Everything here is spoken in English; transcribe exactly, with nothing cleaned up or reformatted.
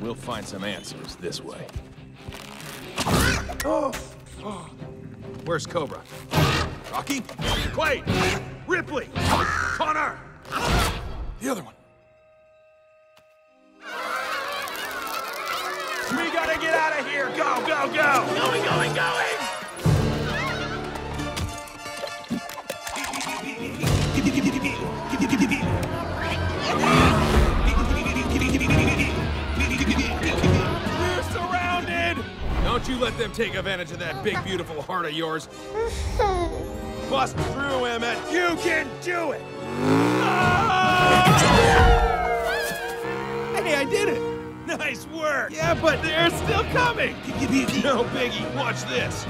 We'll find some answers this way. Oh. Oh. Where's Cobra? Rocky? Quade! Ripley! Connor! The other one. We gotta get out of here! Go, go, go! Going, going, going! We're surrounded! Don't you let them take advantage of that big, beautiful heart of yours. Bust through, Emmet! You can do it! Oh! Hey, I did it! Nice work! Yeah, but they're still coming! No biggie, watch this!